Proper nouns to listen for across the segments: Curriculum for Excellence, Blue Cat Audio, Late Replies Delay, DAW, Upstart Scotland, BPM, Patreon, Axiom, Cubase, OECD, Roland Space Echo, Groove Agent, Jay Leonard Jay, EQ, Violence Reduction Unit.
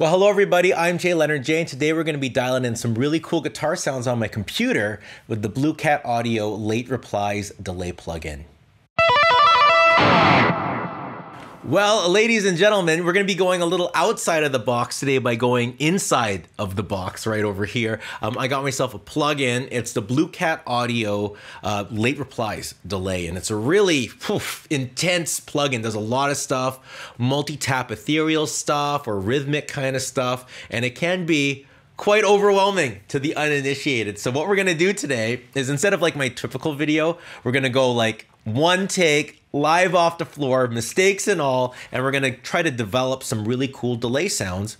Well, hello everybody, I'm Jay Leonard Jay, and today we're gonna be dialing in some really cool guitar sounds on my computer with the Blue Cat Audio Late Replies Delay plugin. Well, ladies and gentlemen, we're gonna be going a little outside of the box today by going inside of the box right over here. I got myself a plugin. It's the Blue Cat Audio Late Replies Delay, and it's a really intense plugin. Does a lot of stuff, multi-tap ethereal stuff or rhythmic kind of stuff, and it can be quite overwhelming to the uninitiated. So what we're gonna do today is, instead of like my typical video, we're gonna go like one take, live off the floor, mistakes and all, and we're gonna try to develop some really cool delay sounds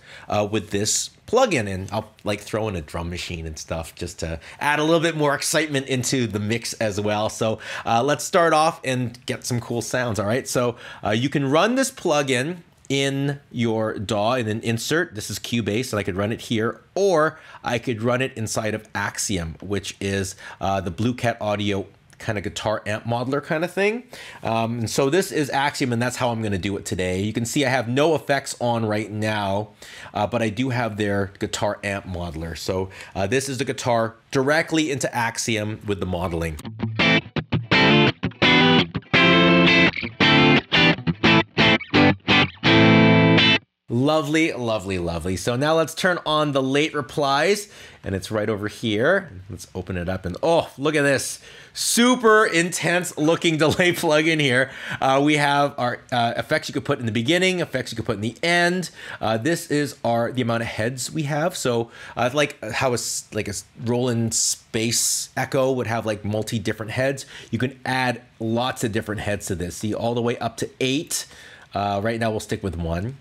with this plugin. And I'll like throw in a drum machine and stuff just to add a little bit more excitement into the mix as well. So let's start off and get some cool sounds, all right? So you can run this plugin in your DAW and then insert. This is Cubase, and I could run it here, or I could run it inside of Axiom, which is the Blue Cat Audio kind of guitar amp modeler kind of thing. And so this is Axiom, and that's how I'm gonna do it today. You can see I have no effects on right now, but I do have their guitar amp modeler. So this is the guitar directly into Axiom with the modeling. Lovely, lovely, lovely. So now let's turn on the Late Replies, and it's right over here. Let's open it up, and oh, look at this. Super intense looking delay plugin here. We have our effects you could put in the beginning, effects you could put in the end. This is the amount of heads we have. So like how a Roland Space Echo would have like multi different heads. You can add lots of different heads to this. See, all the way up to 8. Right now we'll stick with 1.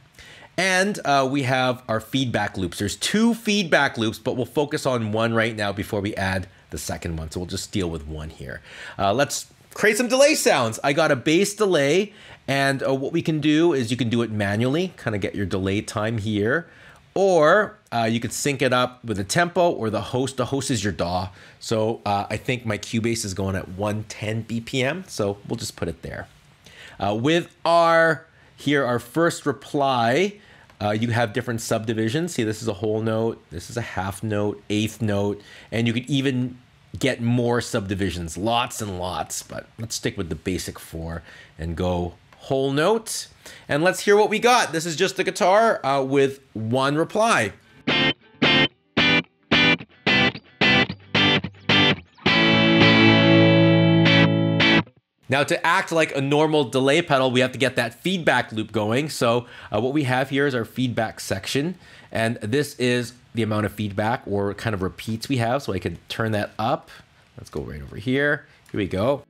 And we have our feedback loops. There's 2 feedback loops, but we'll focus on 1 right now before we add the second one. So we'll just deal with 1 here. Let's create some delay sounds. I got a bass delay, and what we can do is you can do it manually, kind of get your delay time here, or you could sync it up with a tempo or the host. The host is your DAW. So I think my Cubase is going at 110 BPM. So we'll just put it there. Here, our first reply, you have different subdivisions. See, this is a whole note, this is a half note, eighth note, and you could even get more subdivisions, lots and lots, but let's stick with the basic 4 and go whole note. And let's hear what we got. This is just the guitar with 1 reply. Now, to act like a normal delay pedal, we have to get that feedback loop going. So what we have here is our feedback section, and this is the amount of feedback or kind of repeats we have. So I could turn that up. Let's go right over here. Here we go.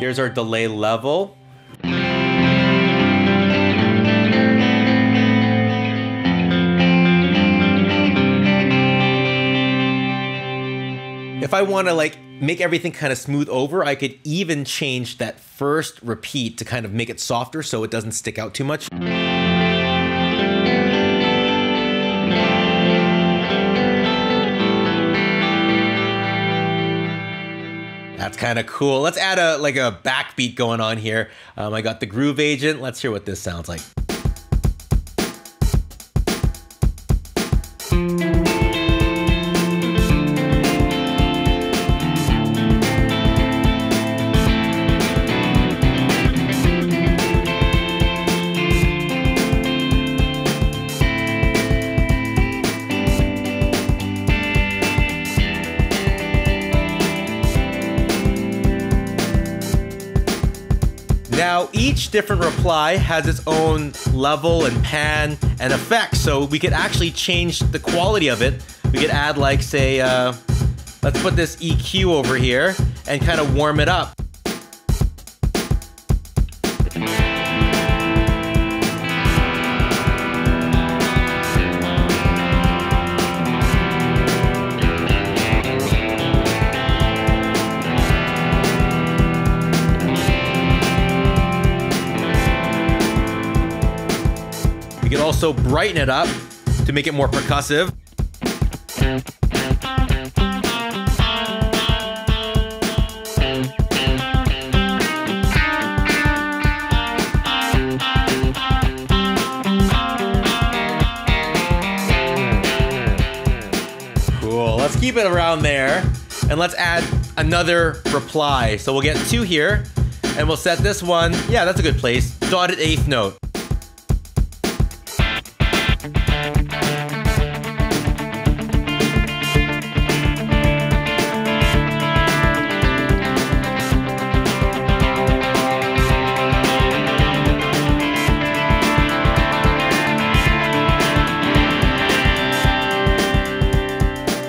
Here's our delay level. If I want to like make everything kind of smooth over, I could even change that first repeat to kind of make it softer so it doesn't stick out too much. That's kind of cool. Let's add a backbeat going on here. I got the Groove Agent. Let's hear what this sounds like. Now, each different reply has its own level and pan and effect, so we could actually change the quality of it. We could add, like, say, let's put this EQ over here and kind of warm it up. You can also brighten it up to make it more percussive. and let's add another reply. So we'll get two here, and we'll set this one, yeah, that's a good place, dotted eighth note.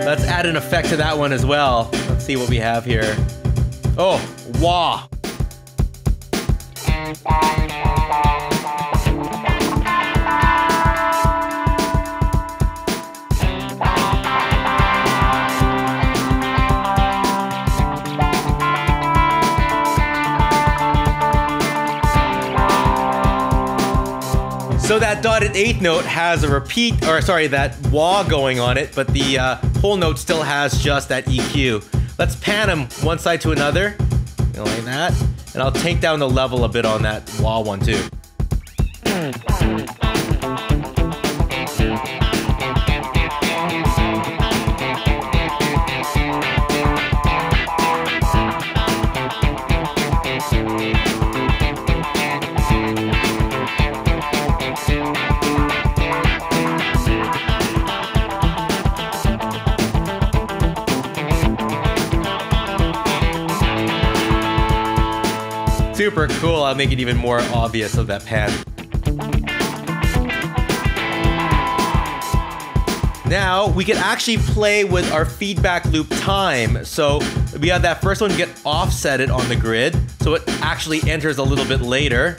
Let's add an effect to that one as well. Let's see what we have here. Oh, wah. So that dotted eighth note has a repeat, or sorry, that wah going on it, but the whole note still has just that EQ. Let's pan them one side to another, like that, and I'll take down the level a bit on that wah one too. Super cool, I'll make it even more obvious of that pan. Now, we can actually play with our feedback loop time. So we have that first one get offsetted on the grid, so it actually enters a little bit later.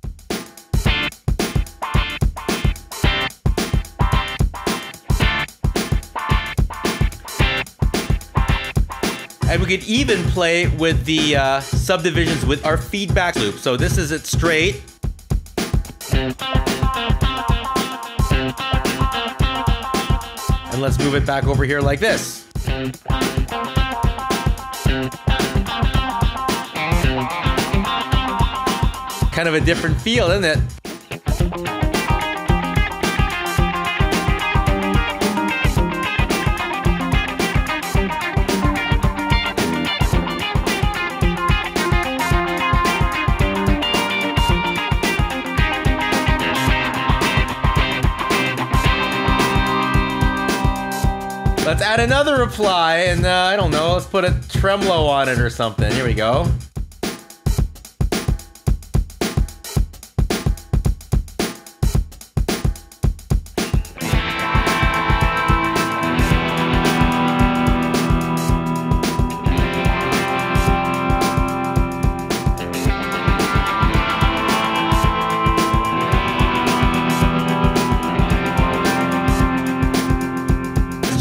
And we could even play with the subdivisions with our feedback loop. So this is it straight. And let's move it back over here like this. Kind of a different feel, isn't it? Let's add another reply, and I don't know, let's put a tremolo on it or something. Here we go.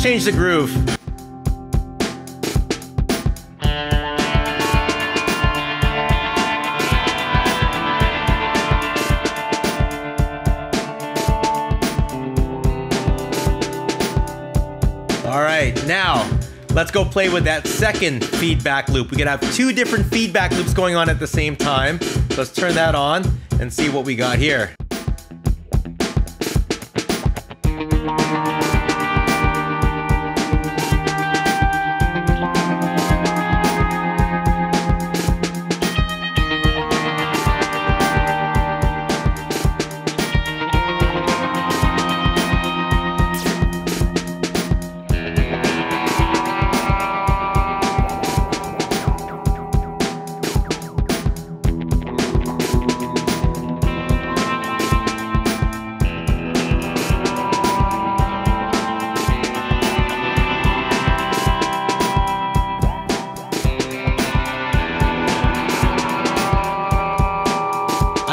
Change the groove. All right, now let's go play with that second feedback loop. We can have two different feedback loops going on at the same time. Let's turn that on and see what we got here.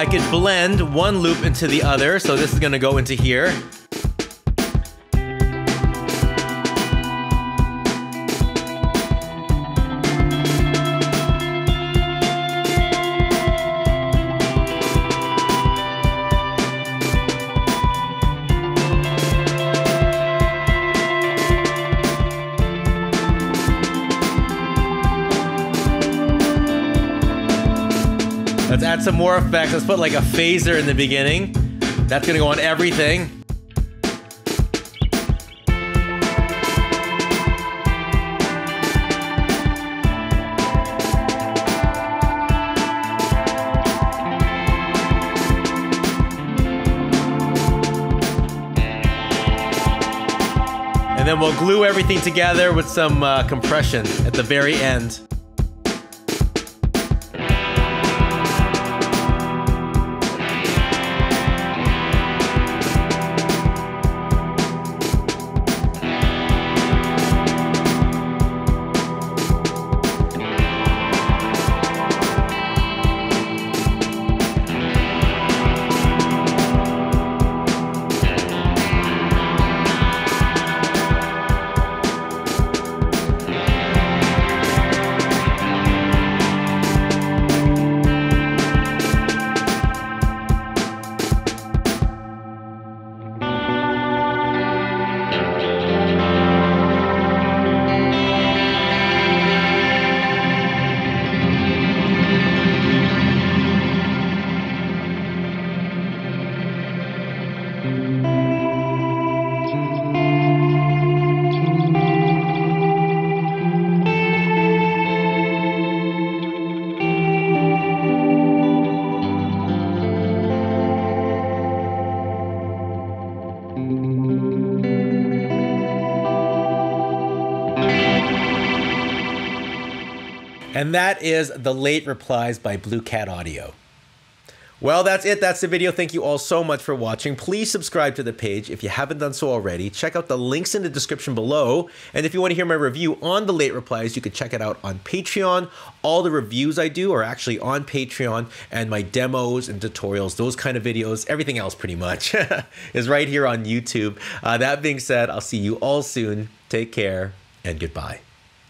I could blend one loop into the other, so this is gonna go into here. Let's add some more effects. Let's put like a phaser in the beginning. That's gonna go on everything. And then we'll glue everything together with some compression at the very end. And that is The Late Replies by Blue Cat Audio. Well, that's it. That's the video. Thank you all so much for watching. Please subscribe to the page if you haven't done so already. Check out the links in the description below. And if you want to hear my review on The Late Replies, you can check it out on Patreon. All the reviews I do are actually on Patreon, and my demos and tutorials, those kind of videos, everything else pretty much is right here on YouTube. That being said, I'll see you all soon. Take care and goodbye.